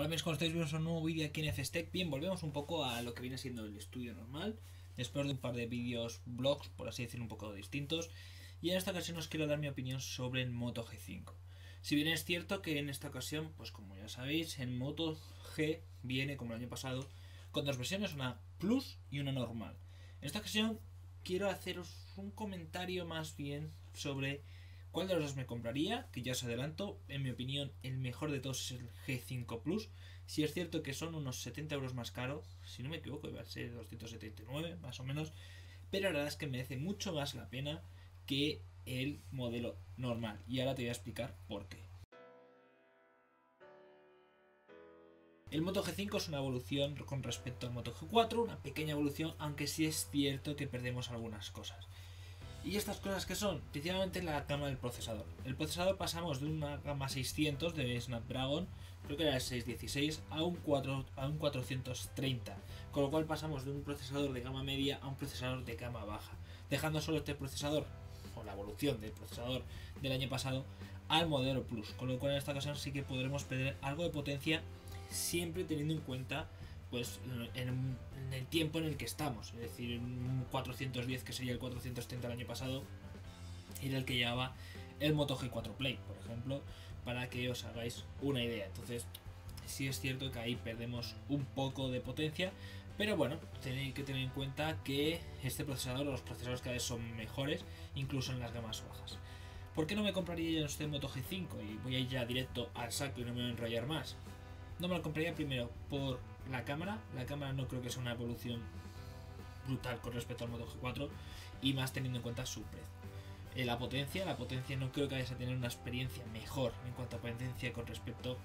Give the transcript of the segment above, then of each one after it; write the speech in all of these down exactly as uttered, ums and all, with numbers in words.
Hola amigos, como estáis viendo un nuevo vídeo aquí en Hefestec. Bien, volvemos un poco a lo que viene siendo el estudio normal, después de un par de vídeos, vlogs, por así decirlo, un poco distintos. Y en esta ocasión os quiero dar mi opinión sobre el Moto G cinco. Si bien es cierto que en esta ocasión, pues como ya sabéis, el Moto G viene, como el año pasado, con dos versiones, una Plus y una normal. En esta ocasión quiero haceros un comentario más bien sobre cuál de los dos me compraría, que ya os adelanto, en mi opinión el mejor de todos es el G cinco Plus. Si es cierto que son unos setenta euros más caro, si no me equivoco iba a ser doscientos setenta y nueve más o menos, pero la verdad es que merece mucho más la pena que el modelo normal, y ahora te voy a explicar por qué. El Moto G cinco es una evolución con respecto al Moto G cuatro, una pequeña evolución, aunque sí es cierto que perdemos algunas cosas. ¿Y estas cosas que son? Principalmente la gama del procesador. El procesador pasamos de una gama seiscientos de Snapdragon, creo que era el seiscientos dieciséis, a un, cuatro, a un cuatrocientos treinta, con lo cual pasamos de un procesador de gama media a un procesador de gama baja, dejando solo este procesador, o la evolución del procesador del año pasado, al modelo Plus, con lo cual en esta ocasión sí que podremos perder algo de potencia, siempre teniendo en cuenta pues en, en el tiempo en el que estamos, es decir, un cuatrocientos diez que sería el cuatrocientos treinta del año pasado era el que llevaba el Moto G cuatro Play, por ejemplo, para que os hagáis una idea. Entonces sí es cierto que ahí perdemos un poco de potencia, pero bueno, tenéis que tener en cuenta que este procesador, los procesadores cada vez son mejores, incluso en las gamas bajas. ¿Por qué no me compraría yo este Moto G cinco? Y voy a ir ya directo al saco y no me voy a enrollar más. No me lo compraría primero por la cámara. La cámara no creo que sea una evolución brutal con respecto al Moto G cuatro, y más teniendo en cuenta su precio. Eh, la potencia, la potencia no creo que vayas a tener una experiencia mejor en cuanto a potencia con respecto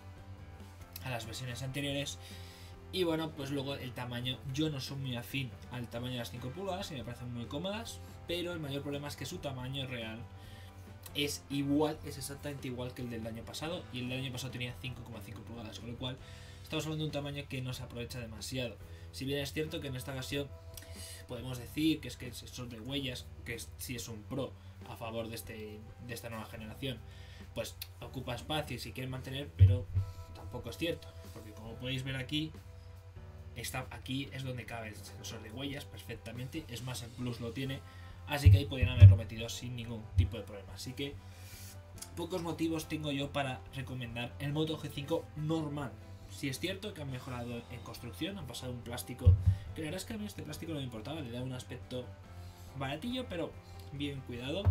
a las versiones anteriores. Y bueno, pues luego el tamaño. Yo no soy muy afín al tamaño de las cinco pulgadas y me parecen muy cómodas, pero el mayor problema es que su tamaño real es igual, es exactamente igual que el del año pasado, y el del año pasado tenía cinco coma cinco pulgadas, con lo cual estamos hablando de un tamaño que no se aprovecha demasiado. Si bien es cierto que en esta ocasión podemos decir que es que el sensor de huellas, que es, si es un pro a favor de, este, de esta nueva generación, pues ocupa espacio y se quiere mantener, pero tampoco es cierto, porque como podéis ver aquí, está, aquí es donde cabe el sensor de huellas perfectamente, es más, el Plus lo tiene. Así que ahí podrían haberlo metido sin ningún tipo de problema. Así que pocos motivos tengo yo para recomendar el Moto G cinco normal. Si es cierto que han mejorado en construcción, han pasado un plástico, que la verdad es que a mí este plástico no me importaba, le da un aspecto baratillo pero bien cuidado,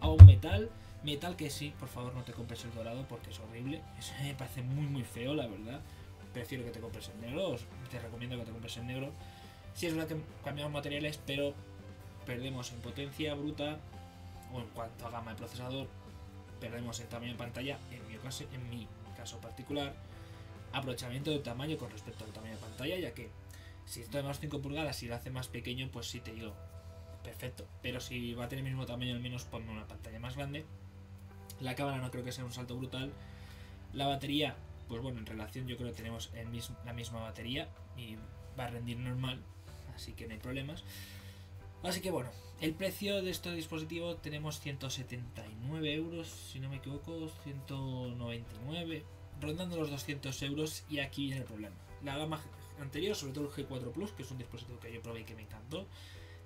a un metal. Metal que sí, por favor no te compres el dorado porque es horrible, eso me parece muy muy feo la verdad. Prefiero que te compres el negro, os te recomiendo que te compres el negro. Sí, es verdad que cambiamos materiales, pero perdemos en potencia bruta, o en cuanto a gama de procesador, perdemos en tamaño de pantalla, en mi caso, en mi caso particular, aprovechamiento del tamaño con respecto al tamaño de pantalla, ya que si esto es más cinco pulgadas y lo hace más pequeño, pues sí te digo, perfecto, pero si va a tener el mismo tamaño al menos ponme una pantalla más grande. La cámara no creo que sea un salto brutal. La batería, pues bueno, en relación yo creo que tenemos el mismo, la misma batería y va a rendir normal, así que no hay problemas. Así que bueno, el precio de este dispositivo tenemos ciento setenta y nueve euros, si no me equivoco, ciento noventa y nueve, rondando los doscientos euros, y aquí viene el problema. La gama anterior, sobre todo el G cuatro Plus, que es un dispositivo que yo probé y que me encantó,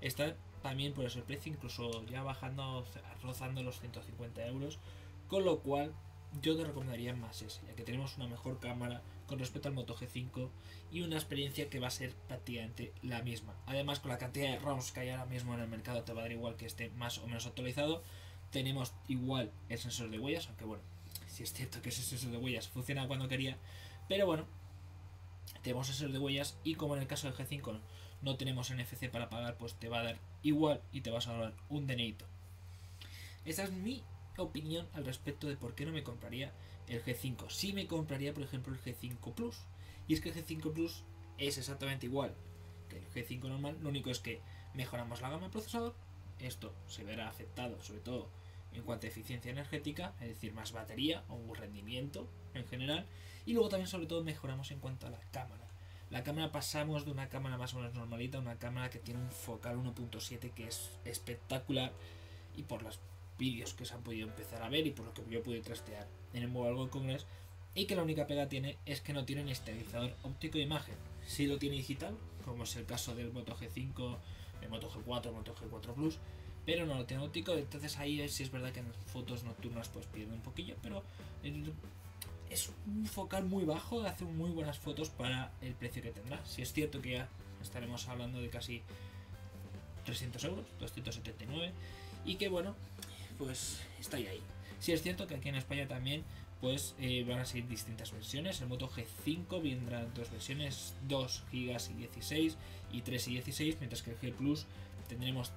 está también por ese precio, incluso ya bajando, rozando los ciento cincuenta euros, con lo cual yo te recomendaría más ese, ya que tenemos una mejor cámara con respecto al Moto G cinco y una experiencia que va a ser prácticamente la misma. Además, con la cantidad de ROMs que hay ahora mismo en el mercado, te va a dar igual que esté más o menos actualizado. Tenemos igual el sensor de huellas, aunque bueno, si es cierto que ese sensor de huellas funciona cuando quería, pero bueno, tenemos sensor de huellas, y como en el caso del G cinco no, no tenemos N F C para pagar, pues te va a dar igual y te vas a ahorrar un dinerito. Esa es mi opinión al respecto de por qué no me compraría el G cinco. Sí me compraría, por ejemplo, el G cinco Plus, y es que el G cinco Plus es exactamente igual que el G cinco normal, lo único es que mejoramos la gama de procesador, esto se verá afectado sobre todo en cuanto a eficiencia energética, es decir, más batería o un rendimiento en general, y luego también sobre todo mejoramos en cuanto a la cámara. La cámara, pasamos de una cámara más o menos normalita a una cámara que tiene un focal uno punto siete que es espectacular, y por las vídeos que se han podido empezar a ver y por lo que yo pude trastear en el Mobile World Congress, y que la única pega tiene es que no tienen estabilizador óptico de imagen. Si lo tiene digital, como es el caso del Moto G cinco, el Moto G cuatro, Moto G cuatro Plus, pero no lo tiene óptico, entonces ahí sí es verdad que en fotos nocturnas pues pierde un poquillo, pero es un focal muy bajo, hace muy buenas fotos para el precio que tendrá. Si es cierto que ya estaremos hablando de casi trescientos euros, doscientos setenta y nueve, y que bueno, pues está ahí ahí. Sí es cierto que aquí en España también pues eh, van a seguir distintas versiones. El Moto G cinco vendrán dos versiones, dos gigas y dieciséis y tres y dieciséis, mientras que el G Plus tendremos,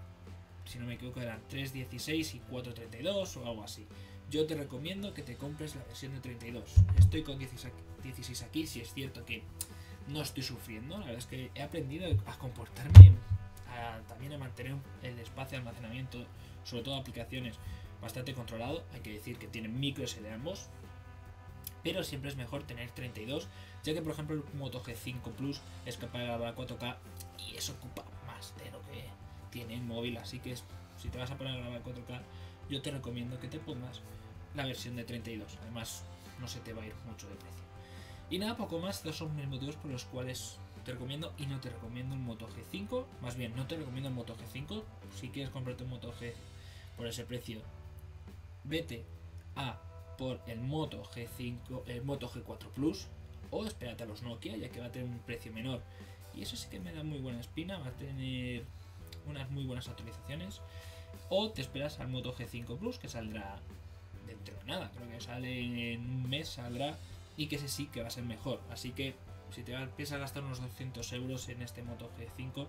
si no me equivoco, eran tres, dieciséis y cuatro, treinta y dos o algo así. Yo te recomiendo que te compres la versión de treinta y dos. Estoy con dieciséis aquí, si es cierto que no estoy sufriendo, la verdad es que he aprendido a comportarme, a, también a mantener el espacio de almacenamiento, sobre todo aplicaciones, bastante controlado. Hay que decir que tienen micro S D de ambos, pero siempre es mejor tener treinta y dos, ya que por ejemplo el Moto G cinco Plus es capaz de grabar cuatro K y eso ocupa más de lo que tiene el móvil, así que si te vas a poner a grabar cuatro K, yo te recomiendo que te pongas la versión de treinta y dos, además no se te va a ir mucho de precio. Y nada, poco más, estos son mis motivos por los cuales te recomiendo y no te recomiendo el Moto G cinco, más bien no te recomiendo el Moto G cinco. Si quieres comprarte un Moto G por ese precio, vete a por el Moto G cinco, el Moto G cuatro Plus, o espérate a los Nokia, ya que va a tener un precio menor. Y eso sí que me da muy buena espina, va a tener unas muy buenas actualizaciones. O te esperas al Moto G cinco Plus, que saldrá dentro de nada, creo que sale en un mes, saldrá, y que ese sí que va a ser mejor. Así que si te empiezas a gastar unos doscientos euros en este Moto G cinco,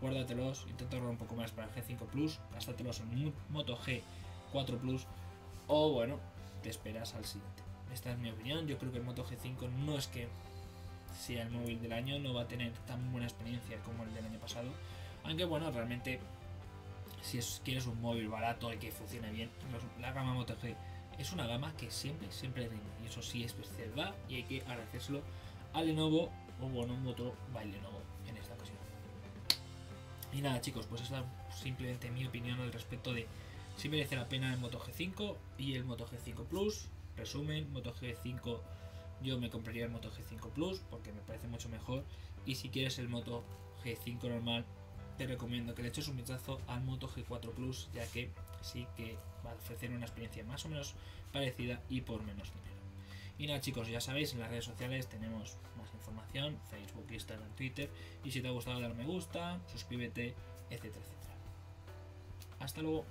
guárdatelos, intenta ahorrar un poco más para el G cinco Plus, gástatelos en Moto G cuatro Plus. O bueno, te esperas al siguiente. Esta es mi opinión. Yo creo que el Moto G cinco no es que sea el móvil del año, no va a tener tan buena experiencia como el del año pasado. Aunque bueno, realmente si es, quieres un móvil barato y que funcione bien, la gama Moto G es una gama que siempre, siempre rinde. Y eso sí es verdad, y hay que agradecérselo a Lenovo, o bueno, un motor by Lenovo en esta ocasión. Y nada chicos, pues esa es simplemente mi opinión al respecto de si merece la pena el Moto G cinco y el Moto G cinco Plus. Resumen, Moto G cinco, yo me compraría el Moto G cinco Plus porque me parece mucho mejor. Y si quieres el Moto G cinco normal, te recomiendo que le eches un vistazo al Moto G cuatro Plus, ya que sí que va a ofrecer una experiencia más o menos parecida y por menos dinero. Y nada chicos, ya sabéis, en las redes sociales tenemos más información, Facebook, Instagram, Twitter. Y si te ha gustado, dale me gusta, suscríbete, etcétera, etcétera. Hasta luego.